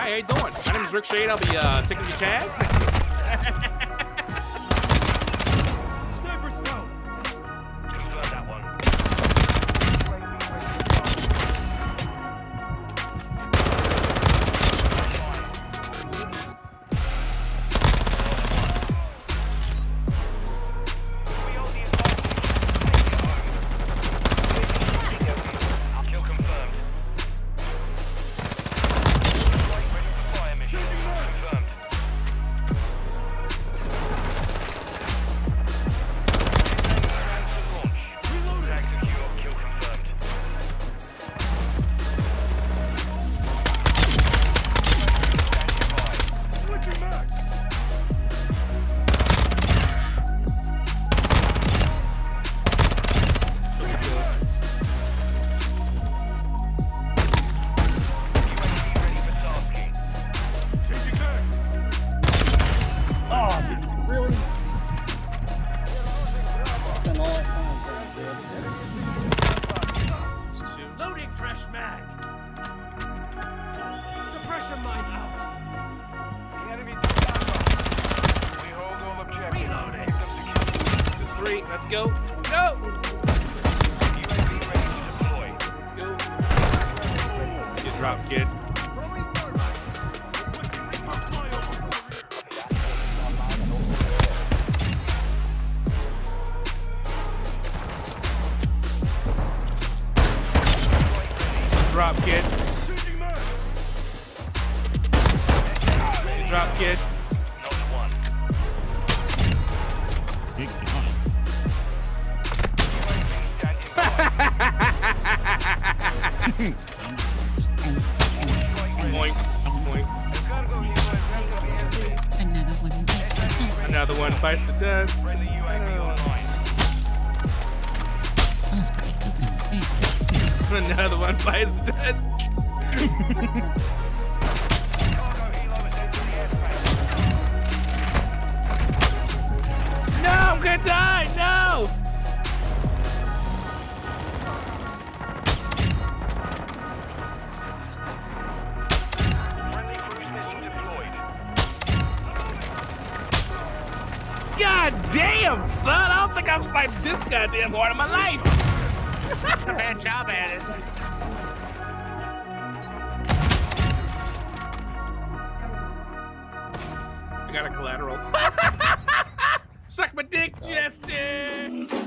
Hi, how you doing? My name is Rick Shade. I'll be taking your tags. Let's go. Go! UAV ready to deploy. Let's go. Good drop, kid. Good drop, kid. Good drop, kid. Another one bites the dust. Another one bites the dust. No, I'm gonna die. No. God damn, son! I don't think I've sniped this goddamn hard in my life. Not a bad job at it. I got a collateral. Suck my dick, Justin.